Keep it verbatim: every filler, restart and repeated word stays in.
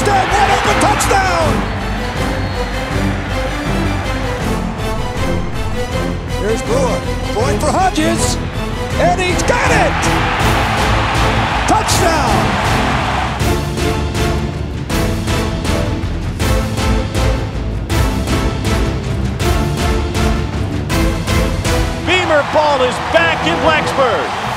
Touchdown! Wide open touchdown! Here's Brewer going for Hodges, and he's got it! Touchdown! Beamer ball is back in Blacksburg.